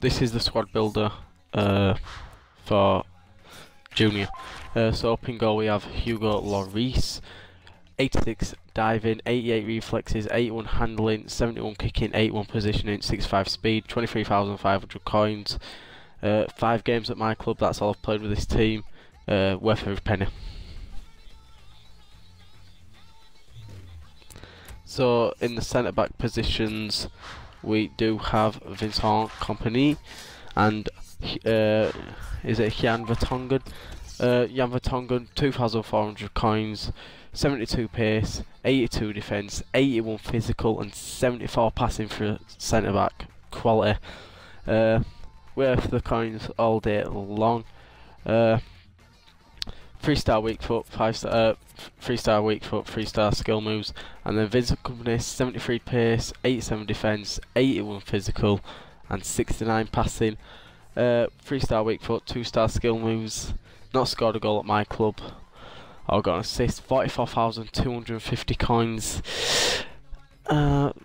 This is the squad builder for Junior. So up in goal we have Hugo Lloris, 86 diving, 88 reflexes, 81 handling, 71 kicking, 81 positioning, 65 speed, 23,500 coins. 5 games at my club, that's all I've played with this team, worth every penny. So in the centre back positions we do have Vincent Kompany and Jan Vertonghen. Jan Vertonghen, 2,400 coins, 72 pace, 82 defence, 81 physical and 74 passing for centre back. Quality. Worth the coins all day long. 3-star weak foot, 5-star, 3-star weak foot, 3-star skill moves, and then Vincent Kompany, 73 pace, 87 defence, 81 physical, and 69 passing. 3-star weak foot, 2-star skill moves. Not scored a goal at my club. I got an assist, 44,250 coins. I'd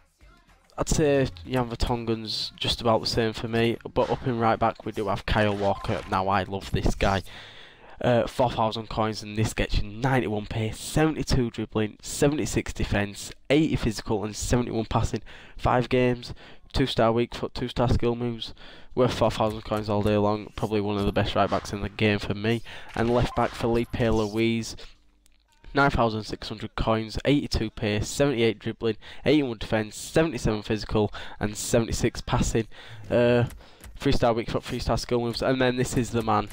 say Jan Vertonghen's just about the same for me, but up in right back we do have Kyle Walker. Now I love this guy. 4,000 coins, and this gets you 91 pace, 72 dribbling, 76 defence, 80 physical and 71 passing. 5 games, 2-star weak foot, 2-star skill moves, worth 4,000 coins all day long. Probably one of the best right backs in the game for me. And left back Philippe-Louise, 9,600 coins, 82 pace, 78 dribbling, 81 defence, 77 physical and 76 passing. 3-star weak foot, 3-star skill moves, and then this is the man.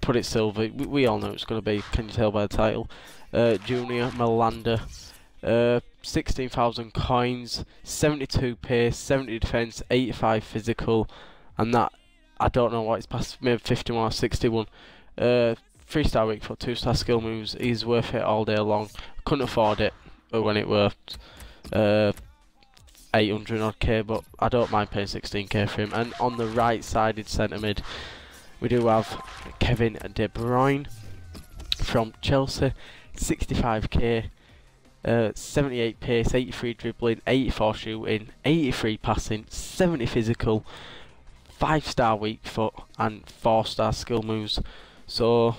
Put it silver, we all know it's going to be, can you tell by the title? Junior Malanda, 16,000 coins, 72 pace, 70 defence, 85 physical, and that, I don't know what it's past, maybe 51 or 61. 3-star weak foot, 2-star skill moves, he's worth it all day long. Couldn't afford it when it worked 800 odd K, but I don't mind paying 16K for him. And on the right sided centre mid, we do have Kevin De Bruyne from Chelsea, 65k, 78 pace, 83 dribbling, 84 shooting, 83 passing, 70 physical, 5-star weak foot and 4-star skill moves. So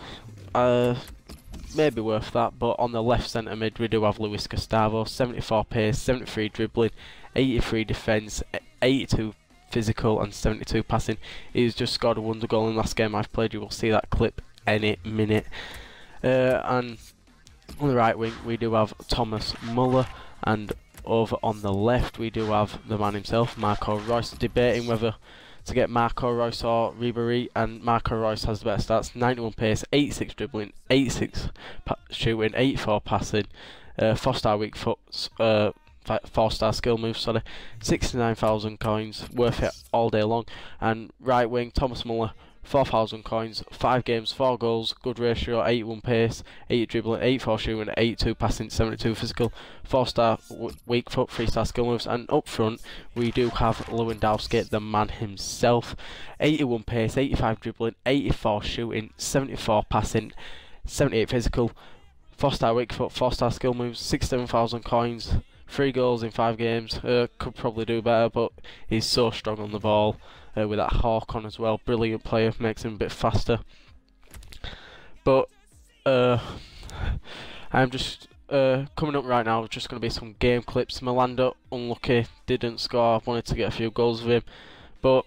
maybe worth that. But on the left centre mid we do have Luis Gustavo, 74 pace, 73 dribbling, 83 defence, 82 physical and 72 passing. He's just scored a wonder goal in the last game I've played. You will see that clip any minute. And on the right wing we do have Thomas Muller, and over on the left we do have the man himself, Marco Reus. Debating whether to get Marco Reus or Ribery, and Marco Reus has the better stats, 91 pace, 86 dribbling, 86 shooting, 84 passing, 4-star weak foot, 4-star skill move, sorry, 69,000 coins, worth it all day long. And right wing, Thomas Muller, 4,000 coins, 5 games, 4 goals, good ratio, 81 pace, 8 dribbling, 84 shooting, 82 passing, 72 physical, 4-star weak foot, 3-star skill moves. And up front we do have Lewandowski, the man himself, 81 pace, 85 dribbling, 84 shooting, 74 passing, 78 physical, 4-star weak foot, 4-star skill moves, 67,000 coins, 3 goals in 5 games. Could probably do better, but he's so strong on the ball with that hawk on as well. Brilliant player, makes him a bit faster. But I'm just coming up right now, just going to be some game clips. Malanda, unlucky, didn't score, wanted to get a few goals with him, but